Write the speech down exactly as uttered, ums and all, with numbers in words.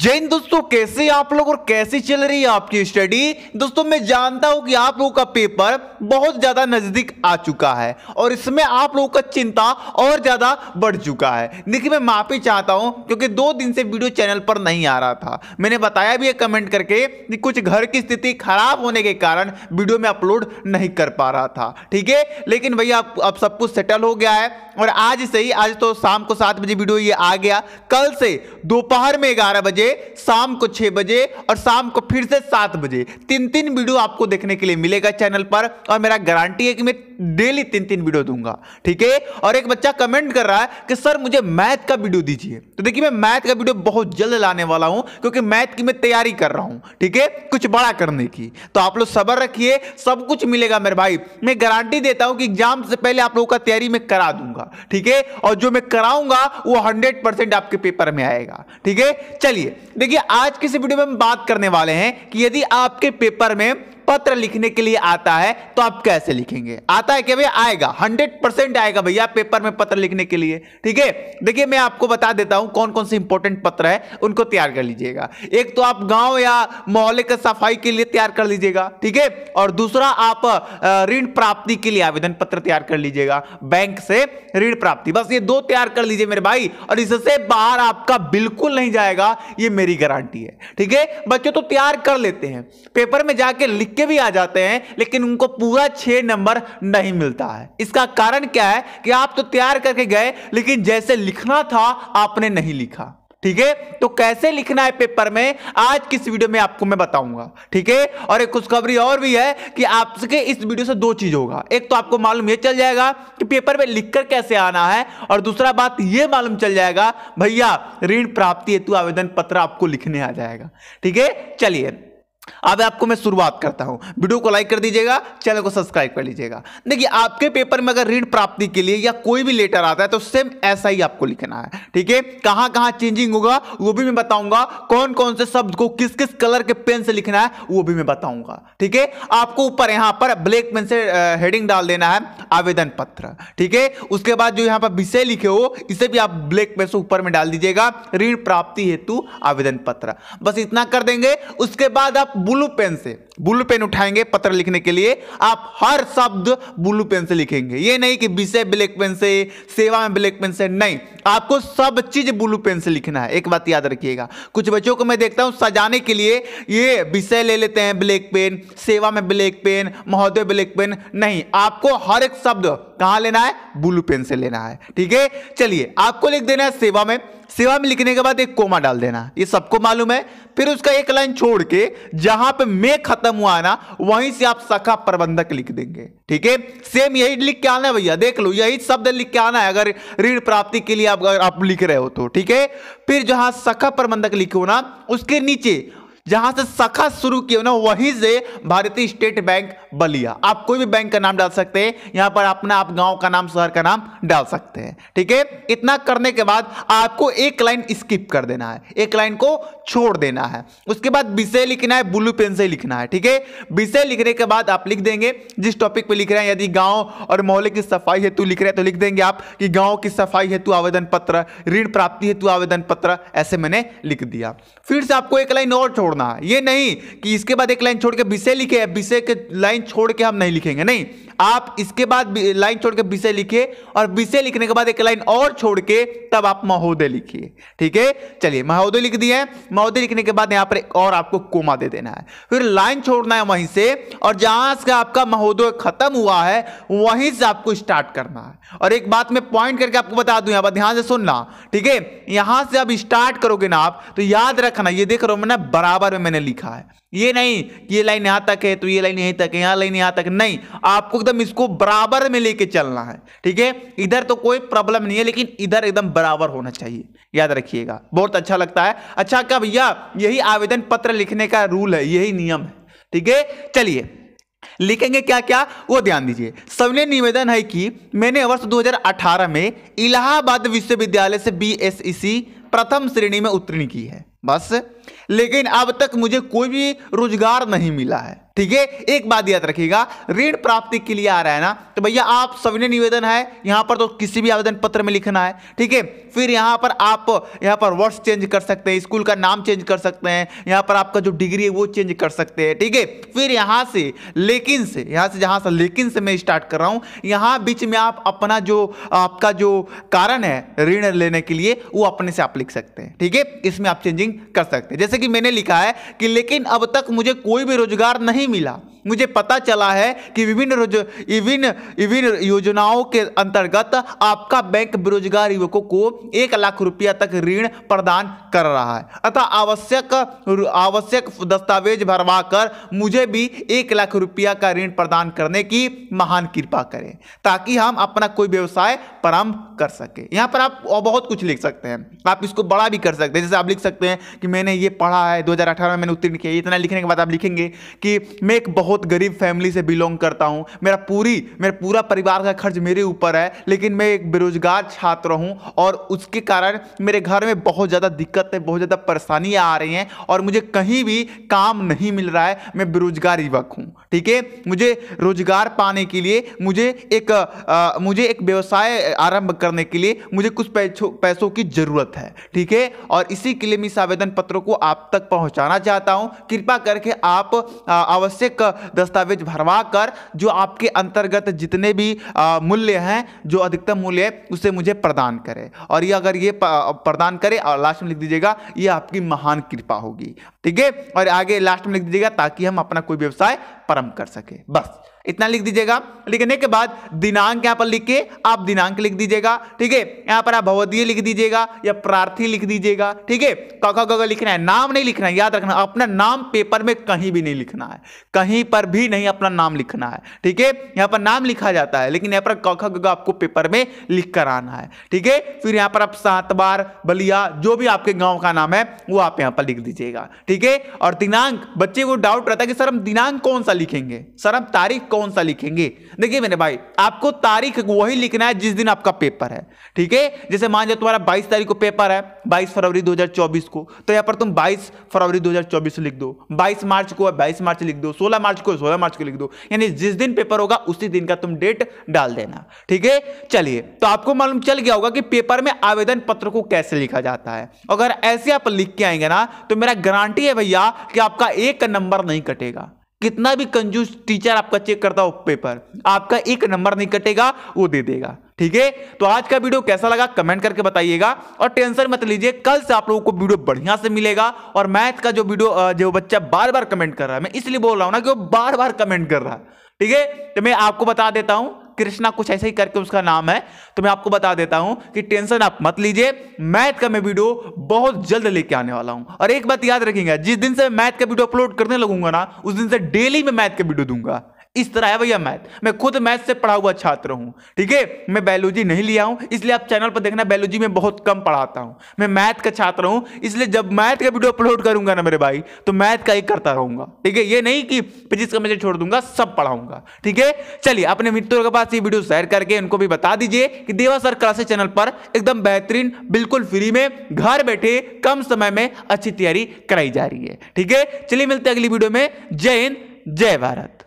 जय हिंद दोस्तों, कैसे आप लोग और कैसी चल रही है आपकी स्टडी। दोस्तों मैं जानता हूं कि आप लोगों का पेपर बहुत ज़्यादा नज़दीक आ चुका है और इसमें आप लोगों का चिंता और ज़्यादा बढ़ चुका है। देखिए मैं माफ़ी चाहता हूं क्योंकि दो दिन से वीडियो चैनल पर नहीं आ रहा था। मैंने बताया भी है कमेंट करके कि कुछ घर की स्थिति खराब होने के कारण वीडियो में अपलोड नहीं कर पा रहा था, ठीक है। लेकिन भैया अब सब कुछ सेटल हो गया है और आज से ही, आज तो शाम को सात बजे वीडियो ये आ गया, कल से दोपहर में ग्यारह बजे, शाम को छह बजे और शाम को फिर से सात बजे तीन तीन वीडियो आपको देखने के लिए मिलेगा चैनल पर। और मेरा गारंटी है कि मैं डेली तीन तीन वीडियो दूंगा, ठीक है। और एक बच्चा कमेंट कर रहा है कि सर मुझे मैथ का वीडियो दीजिए, तो देखिए मैं मैथ का वीडियो बहुत जल्द लाने वाला हूं क्योंकि मैथ की मैं तैयारी कर रहा हूं, ठीक है, कुछ बड़ा करने की। तो आप लोग सब्र रखिए, सब कुछ मिलेगा मेरे भाई। मैं गारंटी देता हूं कि एग्जाम से पहले आप लोगों का तैयारी मैं करा दूंगा, ठीक है। और जो मैं कराऊंगा वो हंड्रेड परसेंट आपके पेपर में आएगा, ठीक है। चलिए देखिए आज किसी वीडियो में हम बात करने वाले हैं कि यदि आपके पेपर में पत्र लिखने के लिए आता है तो आप कैसे लिखेंगे। आता है क्या भैया? आएगा, हंड्रेड परसेंट आएगा भैया पेपर में पत्र लिखने के लिए, ठीक है। देखिए मैं आपको बता देता हूं कौन कौन से इंपॉर्टेंट पत्र है, उनको तैयार कर लीजिएगा। एक तो आप गांव या मोहल्ले की सफाई के लिए तैयार कर लीजिएगा, ठीक है। और दूसरा आप ऋण प्राप्ति के लिए आवेदन पत्र तैयार कर लीजिएगा, बैंक से ऋण प्राप्ति। बस ये दो तैयार कर लीजिए मेरे भाई और इससे बाहर आपका बिल्कुल नहीं जाएगा, ये मेरी गारंटी है, ठीक है। बच्चों तो तैयार कर लेते हैं, पेपर में जाके लिख भी आ जाते हैं लेकिन उनको पूरा छह नंबर नहीं मिलता है। इसका कारण क्या है कि आप तो तैयार करके गए लेकिन जैसे लिखना था आपने नहीं लिखा, ठीक है। तो कैसे लिखना है पेपर में आज किस वीडियो में आपको मैं बताऊंगा, ठीक है। और एक खुशखबरी और भी है कि आपके इस वीडियो से दो चीज होगा। एक तो आपको मालूम ये चल जाएगा कि पेपर में लिखकर कैसे आना है और दूसरा बात ये मालूम चल जाएगा भैया ऋण प्राप्ति हेतु आवेदन पत्र आपको लिखने आ जाएगा, ठीक है। चलिए अब आपको मैं शुरुआत करता हूं। वीडियो को लाइक कर दीजिएगा, चैनल को सब्सक्राइब कर लीजिएगा। देखिए आपके पेपर में अगर ऋण प्राप्ति के लिए या कोई भी लेटर आता है तो सेम ऐसा ही आपको लिखना है, ठीक है। कहां कहां चेंजिंग होगा वो भी मैं बताऊंगा, कौन कौन से शब्द को किस किस कलर के पेन से लिखना है वो भी मैं बताऊंगा, ठीक है। आपको ऊपर यहां पर ब्लैक पेन से हेडिंग डाल देना है आवेदन पत्र, ठीक है। उसके बाद जो यहां पर विषय लिखे हो इसे भी आप ब्लैक पेन से ऊपर में डाल दीजिएगा, ऋण प्राप्ति हेतु आवेदन पत्र, बस इतना कर देंगे। उसके बाद आप ब्लू पेन से, ब्लू पेन उठाएंगे पत्र लिखने के लिए, आप हर शब्द ब्लू पेन से लिखेंगे। ये नहीं कि विषय ब्लैक पेन से, सेवा में ब्लैक पेन से, नहीं, आपको सब चीज ब्लू पेन से लिखना है। एक बात याद रखिएगा, कुछ बच्चों को मैं देखता हूं सजाने के लिए ये विषय ले लेते हैं ब्लैक पेन, सेवा में ब्लैक पेन, महोदय ब्लैक पेन, नहीं, आपको हर एक शब्द कहां लेना है, ब्लू पेन से लेना है, ठीक है। चलिए आपको लिख देना है सेवा में, सेवा में लिखने के बाद एक कोमा डाल देना, ये सबको मालूम है। फिर उसका एक लाइन छोड़ के जहां पे में खत्म हुआ है ना वहीं से आप शाखा प्रबंधक लिख देंगे, ठीक है। सेम यही लिख के आना है भैया, देख लो यही शब्द लिख के आना है अगर ऋण प्राप्ति के लिए आप, आप लिख रहे हो तो, ठीक है। फिर जहां शाखा प्रबंधक लिखो ना उसके नीचे जहां से शाखा शुरू की हो ना वहीं से भारतीय स्टेट बैंक बलिया, आप कोई भी बैंक का नाम डाल सकते हैं, यहां पर अपना आप गांव का नाम, शहर का नाम डाल सकते हैं, ठीक है। इतना करने के बाद आपको एक लाइन स्किप कर देना है, एक लाइन को छोड़ देना है। उसके बाद विषय लिखना है, ब्लू पेन से लिखना है, ठीक है। विषय लिखने के बाद आप लिख देंगे जिस टॉपिक पे लिख रहे हैं, यदि गाँव और मोहल्ले की सफाई हेतु लिख रहे हैं तो लिख देंगे आप कि गाँव की सफाई हेतु आवेदन पत्र, ऋण प्राप्ति हेतु आवेदन पत्र, ऐसे मैंने लिख दिया। फिर से आपको एक लाइन और छोड़ना, ये नहीं कि इसके बाद एक लाइन छोड़ के विषय लिखे, विषय के लाइन छोड़ के हम नहीं लिखेंगे, नहीं, आप इसके बाद लाइन छोड़ के विषय लिखे और विषय लिखने के बाद एक लाइन और छोड़ के तब आप महोदय लिखिए, ठीक है। चलिए महोदय लिख दिए, महोदय लिखने के बाद यहां पर और आपको कोमा दे देना है, फिर लाइन छोड़ना है वहीं से और जहां से आपका महोदय खत्म हुआ है वहीं से आपको स्टार्ट करना है। और एक बात मैं पॉइंट करके आपको बता दूं, यहां पर ध्यान से सुनना, ठीक है। यहां से आप स्टार्ट करोगे ना आप तो याद रखना, ये देख रहा हूं मैं ना बराबर में मैंने लिखा है, ये नहीं ये लाइन यहां तक है तो ये लाइन यहीं तक है, यहां लाइन यहां तक, नहीं, आपको एकदम इसको बराबर में लेके चलना है, ठीक है। इधर तो कोई प्रॉब्लम नहीं है लेकिन इधर एकदम बराबर होना चाहिए, याद रखिएगा, बहुत अच्छा लगता है। अच्छा क्या भैया, यही आवेदन पत्र लिखने का रूल है, यही नियम है, ठीक है। चलिए लिखेंगे क्या क्या वो ध्यान दीजिए। सबने निवेदन है कि मैंने वर्ष दो हज़ार अठारह में इलाहाबाद विश्वविद्यालय से बी एस ई सी प्रथम श्रेणी में उत्तीर्ण की है, बस, लेकिन अब तक मुझे कोई भी रोजगार नहीं मिला है, ठीक है। एक बात याद रखिएगा, ऋण प्राप्ति के लिए आ रहा है ना, तो भैया आप सविनय निवेदन है यहां पर, तो किसी भी आवेदन पत्र में लिखना है, ठीक है। फिर यहां पर आप यहां पर वर्ष चेंज कर सकते हैं, स्कूल का नाम चेंज कर सकते हैं, यहां पर आपका जो डिग्री है वो चेंज कर सकते हैं, ठीक है। फिर यहां से लेकिन से यहां से जहां से लेकिन से मैं स्टार्ट कर रहा हूं, यहां बीच में आप अपना जो आपका जो कारण है ऋण लेने के लिए वो अपने से आप लिख सकते हैं, ठीक है। इसमें आप चेंजिंग कर सकते हैं, जैसे कि मैंने लिखा है कि लेकिन अब तक मुझे कोई भी रोजगार नहीं मिला, मुझे पता चला है कि विभिन्न रोज विभिन्न विभिन्न योजनाओं के अंतर्गत आपका बैंक बेरोजगार युवकों को एक लाख रुपया तक ऋण प्रदान कर रहा है, अतः आवश्यक आवश्यक दस्तावेज भरवा कर मुझे भी एक लाख रुपया का ऋण प्रदान करने की महान कृपा करें ताकि हम अपना कोई व्यवसाय प्रारंभ कर सके। यहाँ पर आप बहुत कुछ लिख सकते हैं, आप इसको बड़ा भी कर सकते हैं, जैसे आप लिख सकते हैं कि मैंने ये पढ़ा है, दो हजार अठारह में मैंने उत्तीर्ण किया। इतना लिखने के बाद आप लिखेंगे कि मैं एक बहुत गरीब फैमिली से बिलोंग करता हूं, मेरा पूरी मेरा पूरा परिवार का खर्च मेरे ऊपर है, लेकिन मैं एक बेरोजगार छात्र हूं और उसके कारण मेरे घर में बहुत ज़्यादा दिक्कत है, बहुत ज़्यादा परेशानियां आ रही हैं और मुझे कहीं भी काम नहीं मिल रहा है, मैं बेरोजगार युवक हूं, ठीक है। मुझे रोजगार पाने के लिए मुझे एक आ, मुझे एक व्यवसाय आरंभ करने के लिए मुझे कुछ पैसों की ज़रूरत है, ठीक है। और इसी के लिए मैं इस आवेदन पत्रों को आप तक पहुँचाना चाहता हूँ, कृपा करके आप आवश्यक दस्तावेज भरवा कर जो आपके अंतर्गत जितने भी मूल्य हैं, जो अधिकतम मूल्य है उसे मुझे प्रदान करे, और ये अगर ये प्रदान करे और लास्ट में लिख दीजिएगा ये आपकी महान कृपा होगी, ठीक है। और आगे लास्ट में लिख दीजिएगा ताकि हम अपना कोई व्यवसाय प्रारंभ कर सके। बस इतना लिख दीजिएगा। लिखने के बाद दिनांक यहाँ पर लिख के आप दिनांक लिख दीजिएगा, ठीक है। यहाँ पर आप भवदीय लिख दीजिएगा या प्रार्थी लिख दीजिएगा, ठीक है। काका काका लिखना है, नाम नहीं लिखना है, याद रखना अपना नाम पेपर में कहीं भी नहीं लिखना है, कहीं पर भी नहीं अपना नाम लिखना है, ठीक है। यहाँ पर नाम लिखा जाता है लेकिन यहाँ पर काका काका आपको पेपर में लिख कर आना है, ठीक है। फिर यहाँ पर आप सातबार बलिया जो भी आपके गाँव का नाम है वो आप यहाँ पर लिख दीजिएगा, ठीक है। और दिनांक, बच्चे को डाउट रहता है कि सर हम दिनांक कौन सा लिखेंगे, सर हम तारीख कौन सा लिखेंगे। देखिए मेरे भाई, आपको तारीख वही लिखना है जिस दिन आपका पेपर है, ठीक है। जैसे मान लो तुम्हारा बाईस तारीख को पेपर है, बाईस फरवरी दो हजार चौबीस को, तो यहाँ पर तुम बाईस फरवरी दो हजार चौबीस लिख दो, बाईस मार्च को बाईस मार्च लिख दो, सोलह मार्च को सोलह मार्च को लिख दो, यानी जिस दिन पेपर होगा उसी दिन का तुम डेट डाल देना, ठीक है। चलिए, तो आपको मालूम चल गया होगा कि पेपर में आवेदन पत्र को कैसे लिखा जाता है। अगर ऐसे आप लिख के आएंगे ना तो मेरा गारंटी है भैया कि आपका एक नंबर नहीं कटेगा। कितना भी कंजूस टीचर आपका चेक करता हो पेपर, आपका एक नंबर नहीं कटेगा, वो दे देगा, ठीक है। तो आज का वीडियो कैसा लगा कमेंट करके बताइएगा, और टेंशन मत लीजिए, कल से आप लोगों को वीडियो बढ़िया से मिलेगा। और मैथ का जो वीडियो जो बच्चा बार बार कमेंट कर रहा है, मैं इसलिए बोल रहा हूँ ना कि वो बार बार कमेंट कर रहा है, ठीक है। तो मैं आपको बता देता हूँ, कृष्णा कुछ ऐसे ही करके उसका नाम है, तो मैं आपको बता देता हूं कि टेंशन आप मत लीजिए, मैथ का मैं वीडियो बहुत जल्द लेके आने वाला हूं। और एक बात याद रखिएगा, जिस दिन से मैथ का वीडियो अपलोड करने लगूंगा ना उस दिन से डेली मैं मैथ का वीडियो दूंगा। इस तरह है भैया मैथ, मैं खुद मैथ से पढ़ा हुआ छात्र हूँ, ठीक है। मैं बायोलॉजी नहीं लिया हूँ, इसलिए आप चैनल पर देखना बायोलॉजी में बहुत कम पढ़ाता हूँ, मैं मैथ का छात्र हूँ, इसलिए जब मैथ का वीडियो अपलोड करूंगा ना मेरे भाई तो मैथ का ही करता रहूंगा, ठीक है। ये नहीं कि फिजिक्स का मैं छोड़ दूंगा, सब पढ़ाऊंगा, ठीक है। चलिए, अपने मित्रों के पास ये वीडियो शेयर करके उनको भी बता दीजिए कि देवा सर क्लासेस चैनल पर एकदम बेहतरीन, बिल्कुल फ्री में, घर बैठे कम समय में अच्छी तैयारी कराई जा रही है, ठीक है। चलिए मिलते हैं अगली वीडियो में। जय हिंद, जय भारत।